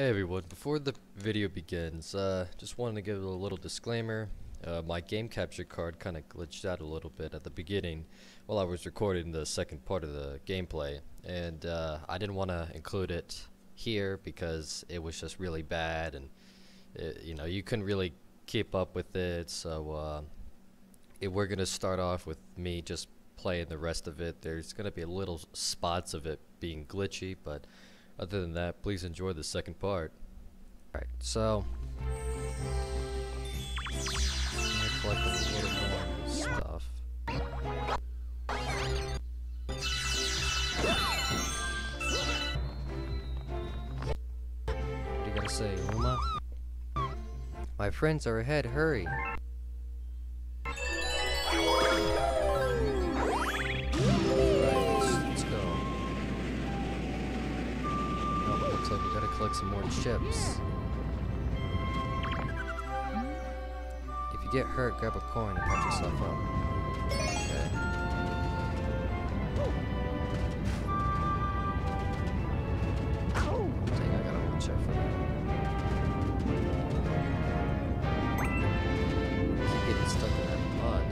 Hey everyone, before the video begins, just wanted to give a little disclaimer. My game capture card kind of glitched out a little bit at the beginning while I was recording the second part of the gameplay, and I didn't want to include it here because it was just really bad and it, you know, you couldn't really keep up with it. So we're gonna start off with me just playing the rest of it. There's gonna be little spots of it being glitchy, but other than that, please enjoy the second part. Alright, so collect a little more stuff. What do you gotta say, Luma? My friends are ahead, hurry! Collect some more chips. If you get hurt, grab a coin and patch yourself up. Okay. Dang, I gotta watch out for that. I keep getting stuck in that mud.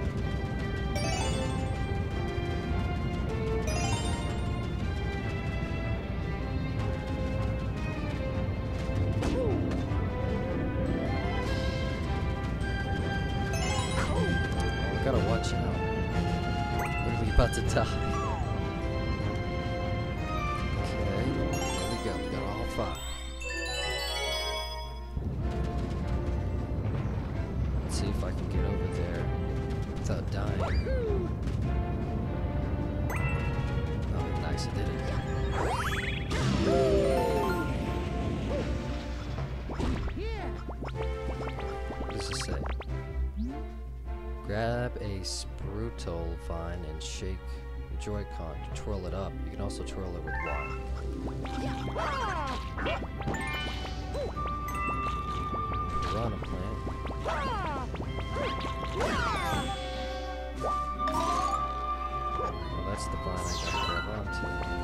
Gotta watch out. What are we about to die? Okay, there we go. We got all five. Let's see if I can get over there without dying. Oh, nice, I did it. What does this say? Grab a sprutal vine and shake the Joy-Con to twirl it up. You can also twirl it with water. Piranha plant. Well, that's the vine I gotta grab onto. Okay.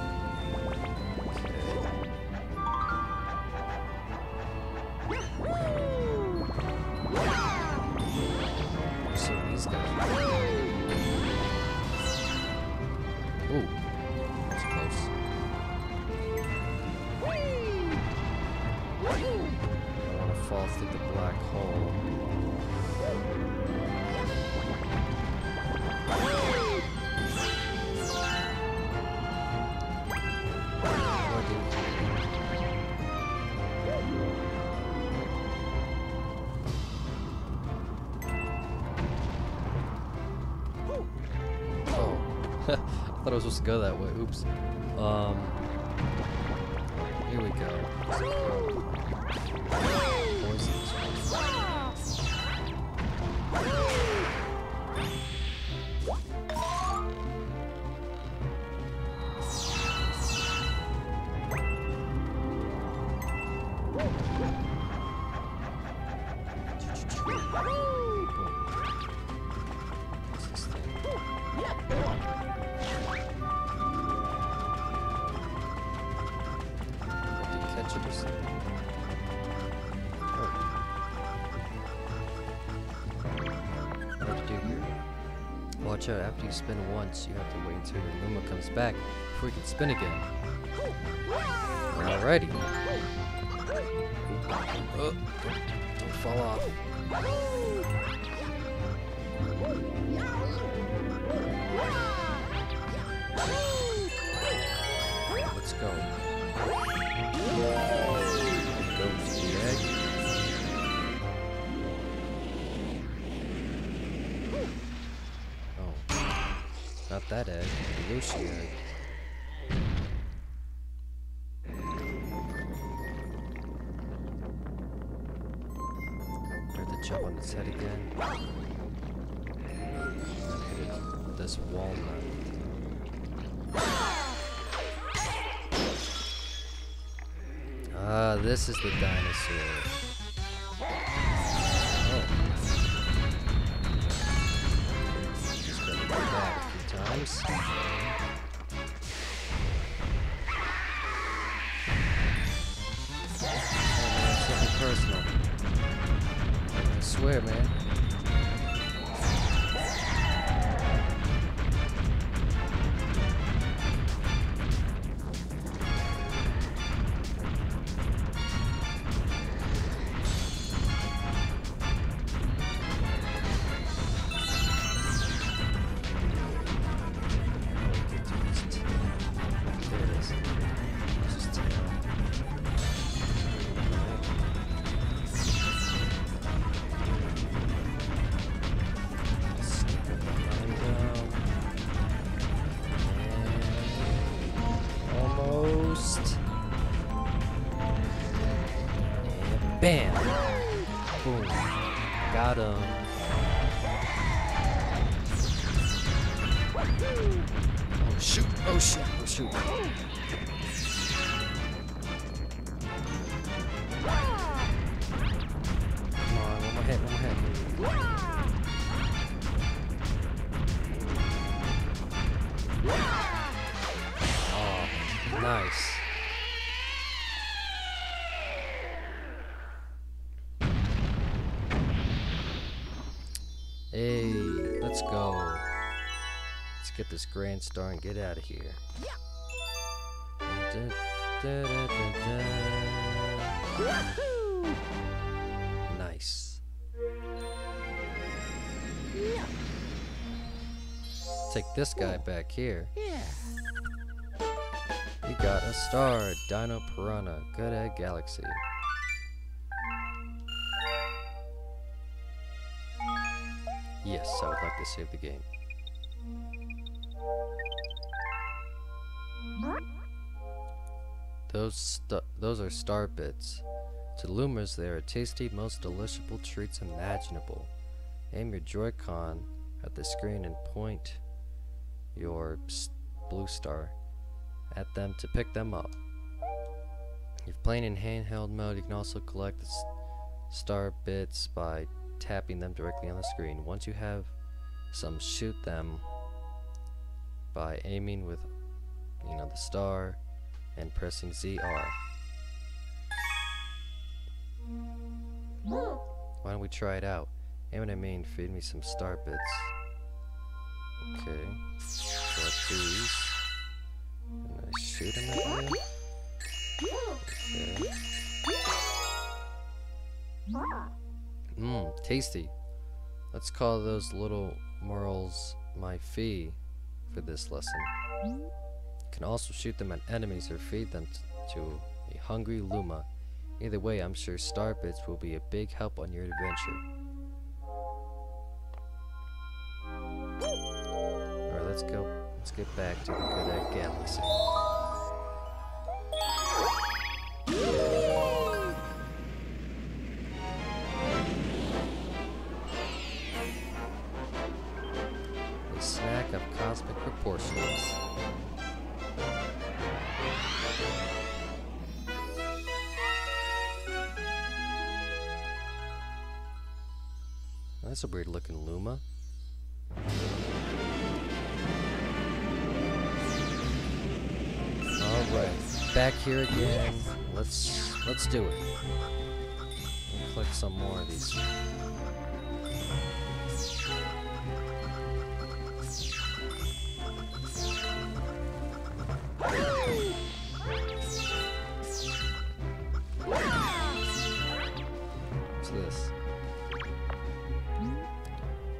These guys. Ooh, that's close. I don't want to fall through the black hole. I thought I was supposed to go that way. Oops. Here we go. Watch out, after you spin once, you have to wait until your Luma comes back before you can spin again. Alrighty. Oh, don't fall off. Let's go. Go to the egg. Not that egg, the Lucy egg. Try to jump on its head again. Hit it with this walnut. Ah, this is the dinosaur. Times. personal. I swear, man. Bam! Boom. Got him. Oh shoot! Oh shoot! Oh shoot! Come on, one more hit, one more hit. Oh, nice. Hey, let's go. Let's get this grand star and get out of here. Nice. Take this guy back here. We got a star, Dino Piranha, Good Egg Galaxy. Yes, I would like to save the game. Those are star bits. To Lumas, they are tasty, most delicious treats imaginable. Aim your Joy-Con at the screen and point your blue star at them to pick them up. If playing in handheld mode, you can also collect the star bits by tapping them directly on the screen. Once you have some, shoot them by aiming with, you know, the star and pressing ZR. Why don't we try it out? Aim at a main, feed me some star bits. Okay. Collect these. And I shoot them at you. Okay. Tasty. Let's call those little morals my fee for this lesson. You can also shoot them at enemies or feed them to a hungry Luma. Either way, I'm sure star bits will be a big help on your adventure. Alright, let's go. Let's get back to the Good Egg Galaxy. Snack of cosmic proportions. That's a weird looking Luma. Alright, back here again. Let's do it. Click some more of these.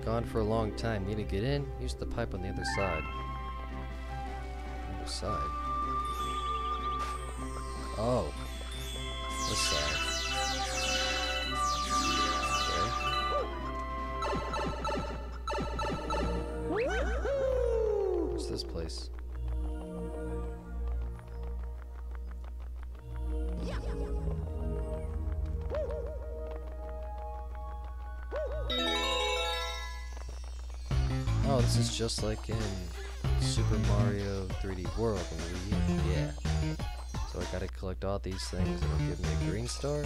Gone for a long time. Need to get in? Use the pipe on the other side. Other side. Oh. This side. Okay. What's this place? Oh, this is just like in Super Mario 3D World in the Wii U. Yeah. So I gotta collect all these things and it'll give me a green star.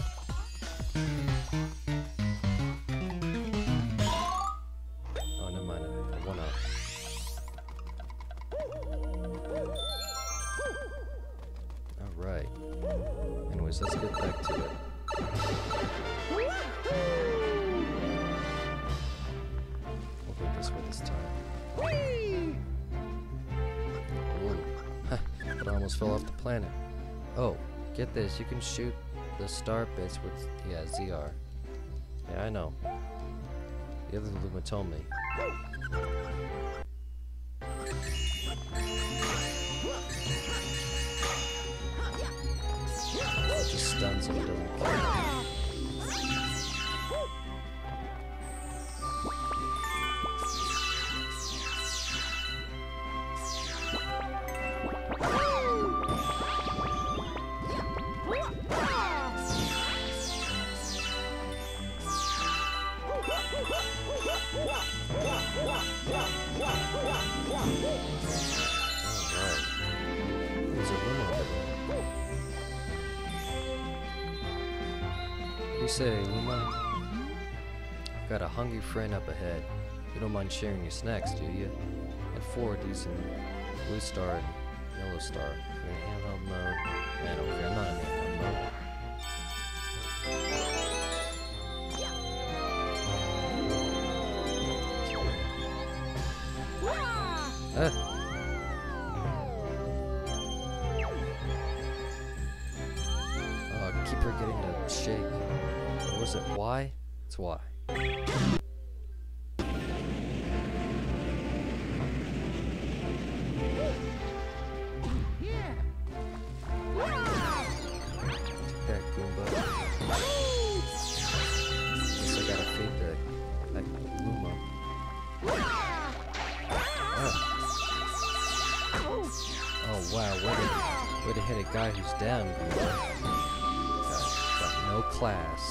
Oh, never mind. I won up. Alright. Anyways, let's get back to it. fell off the planet. Oh, get this, you can shoot the star bits with, yeah, ZR. Yeah, I know. The other Luma told me. It just stuns him, doesn't care. Say, Luma, I've got a hungry friend up ahead. You don't mind sharing your snacks, do you? And forward using blue star and yellow star. You're in handheld mode. I don't care, I'm not in handheld mode. Ah! Keep her getting to shake. Or was it Y? It's Y. Take that, Goomba. Guess I gotta feed that Luma. Oh wow, way to hit a guy who's down, Goomba. No class.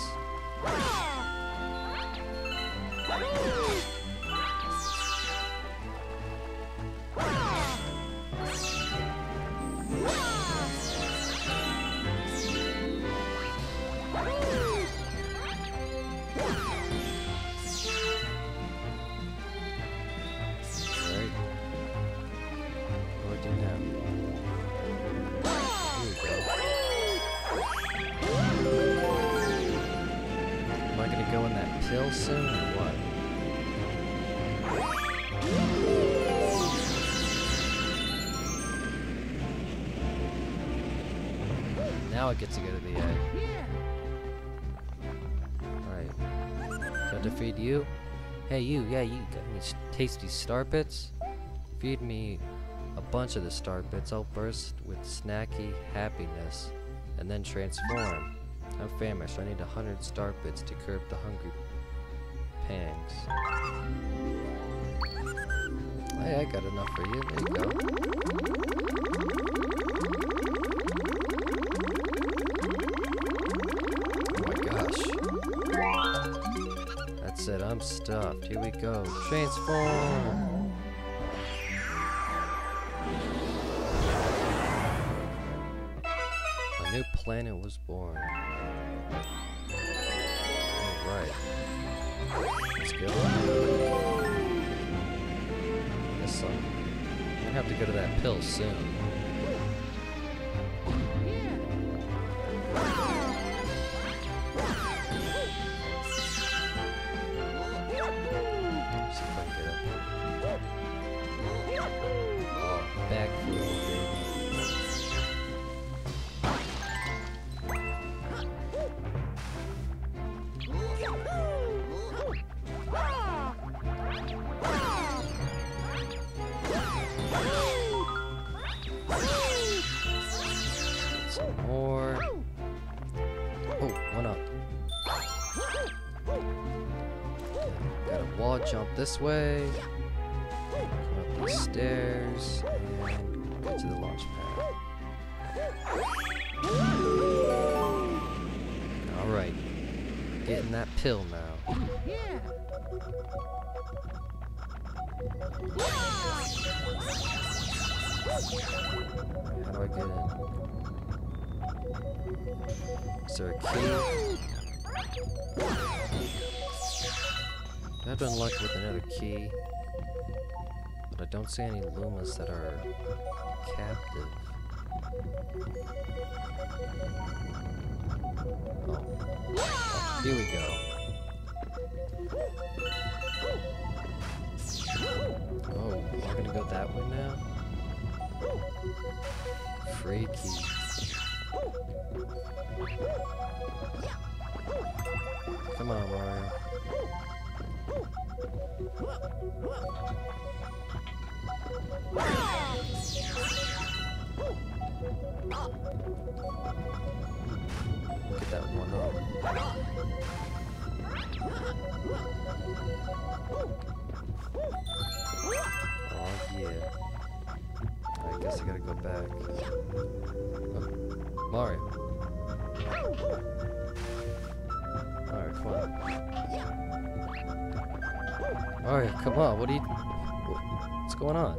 Now it gets to go to the egg. Alright. Got to feed you? Hey, you, yeah, you got me tasty star bits? Feed me a bunch of the star bits. I'll burst with snacky happiness and then transform. I'm famished. I need 100 star bits to curb the hungry pangs. Hey, I got enough for you. There you go. It, I'm stuffed. Here we go. Transform! A new planet was born. Alright. Let's go. Guess I'm gonna have to go to that pill soon. Jump this way, come up the stairs, and get to the launch pad. Alright, getting that pill now. How do I get in? Is there a key? I have been lucky with another key, but I don't see any Lumas that are captive. Oh. Oh, here we go. Oh, we're gonna go that way now? freaky. Come on, Mario. Get that one up. Oh yeah. I guess I gotta go back. Oh, Mario. Alright, come on. Mario, come on, what are you... What's going on?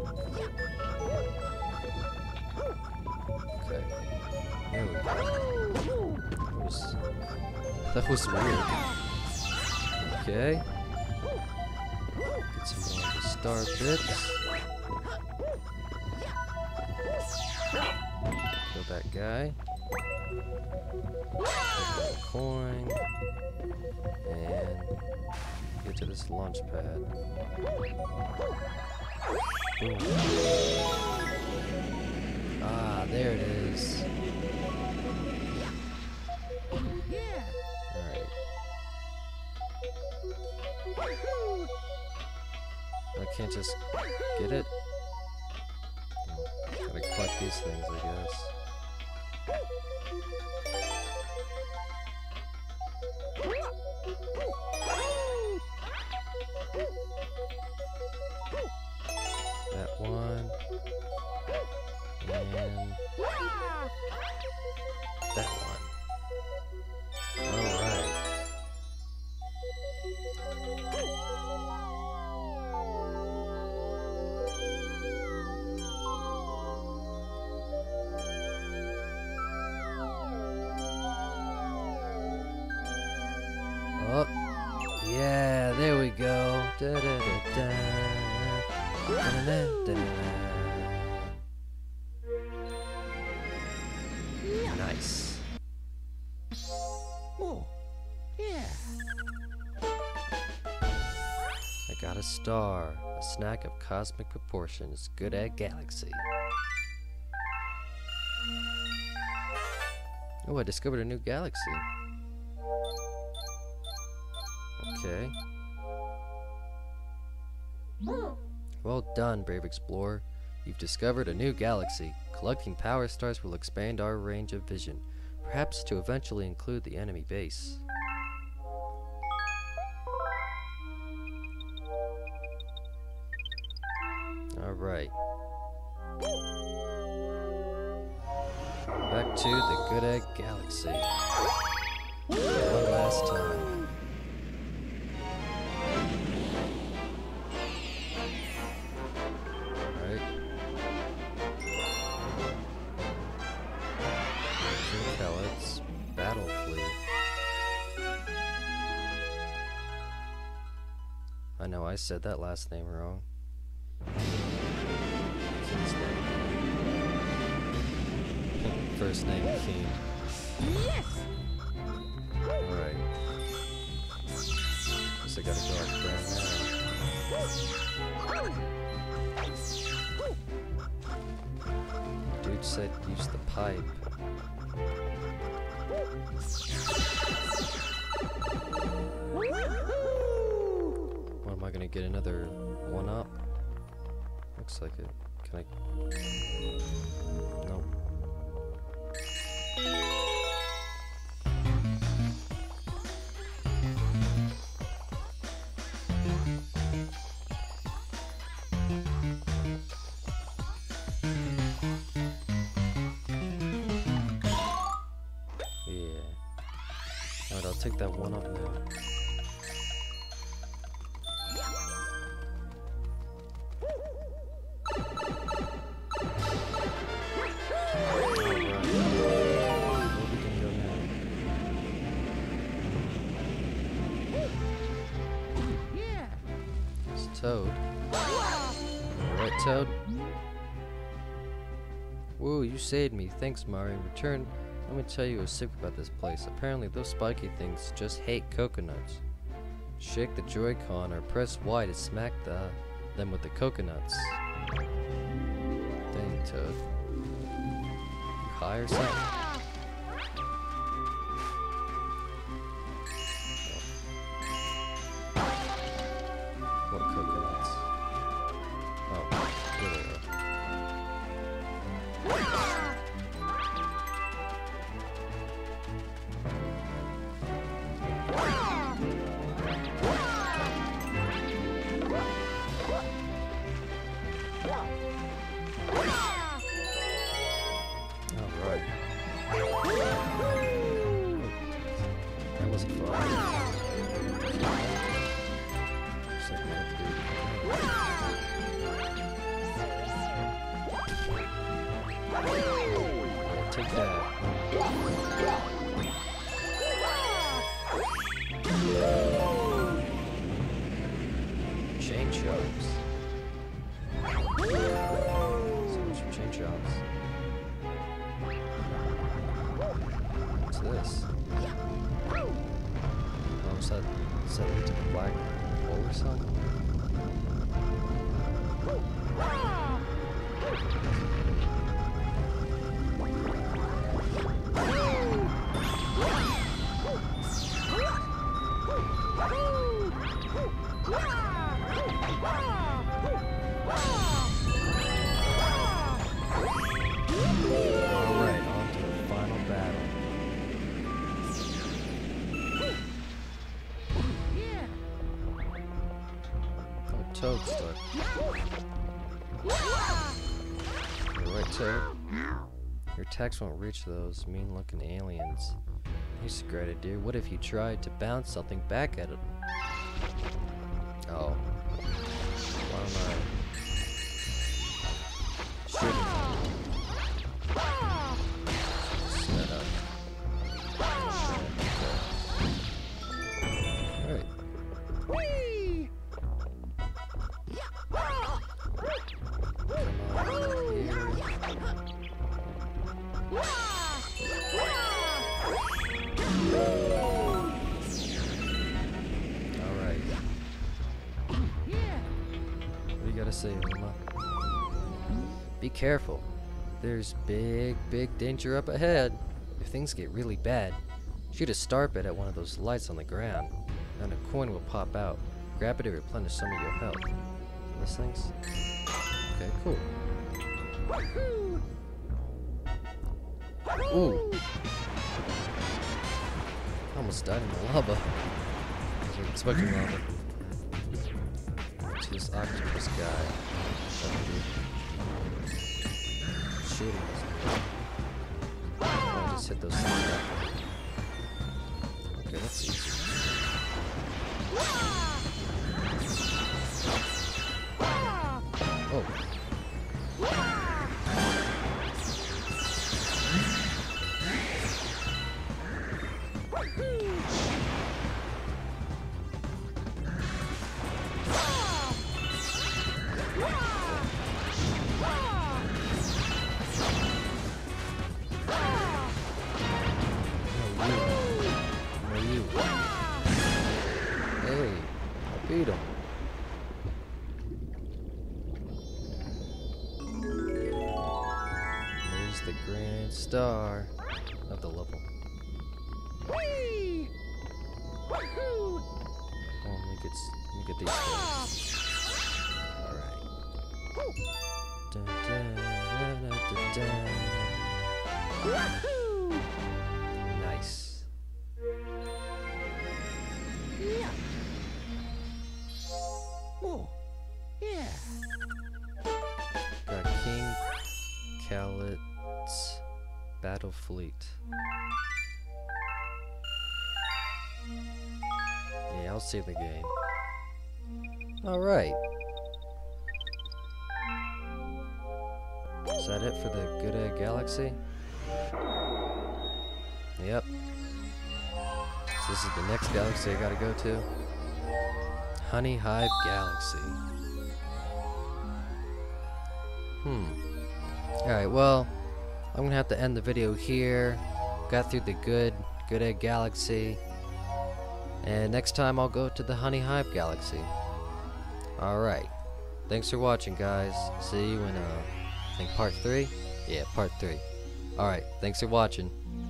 Okay. There we go. That was weird. Okay. Get some more of the star bits. Kill that guy. Get that coin. And get to this launch pad. Boom. Ah, there it is. Alright. I can't just get it. Gotta collect these things, I guess. That one. And... that one. Nice. Oh, yeah. I got a star, a snack of cosmic proportions. Good Egg Galaxy. Oh, I discovered a new galaxy. Okay. Well done, brave explorer. You've discovered a new galaxy. Collecting power stars will expand our range of vision, perhaps to eventually include the enemy base. Alright. Back to the Good Egg Galaxy. One last time. No, I said that last name wrong. King's name. First name King. Yes. Alright. Guess I gotta go after that now. Dude said use the pipe. Am I gonna get another one up? Looks like it. Can I? Nope. Yeah. Alright, I'll take that one up now. Toad. Alright, Toad. Woo, you saved me. Thanks, Mario. In return, let me tell you a secret about this place. Apparently, those spiky things just hate coconuts. Shake the Joy-Con or press Y to smack them with the coconuts. Dang, Toad. by or something? More coconuts. Oh, there we go. Alright. That wasn't fun. Take that. Chain chops. So much for chain chops. What's this? Oh, is that something to the black hole or something? Toad stuck. Alright, Toad. Your attacks won't reach those mean looking aliens. Here's a great idea. What if you tried to bounce something back at it? Oh. Why am I shooting? Set up. Alright. Say, Luma. Be careful. There's big danger up ahead. If things get really bad, shoot a star bit at one of those lights on the ground, and a coin will pop out. Grab it to replenish some of your health. Those things? Okay, cool. Ooh! I almost died in the lava. I wasn't expecting lava. This octopus guy. Shooting. I'll just hit those things up. Okay, let's see. Oh. The grand star of the level. Whee! Wahoo! Oh, let me get these things. Alright. Dun, dun, dun, dun, dun, dun. Wahoo! Nice. Yeah. Oh. Yeah. Got King Callet. Battle fleet. Yeah, I'll save the game. Alright. Is that it for the Good Egg Galaxy? Yep. So this is the next galaxy I gotta go to. Honey Hive Galaxy. Alright, well, I'm gonna have to end the video here. Got through the Good Egg Galaxy, and next time I'll go to the Honey Hive Galaxy. Alright, thanks for watching, guys. See you in, I think part 3? Yeah, part 3. Alright, thanks for watching.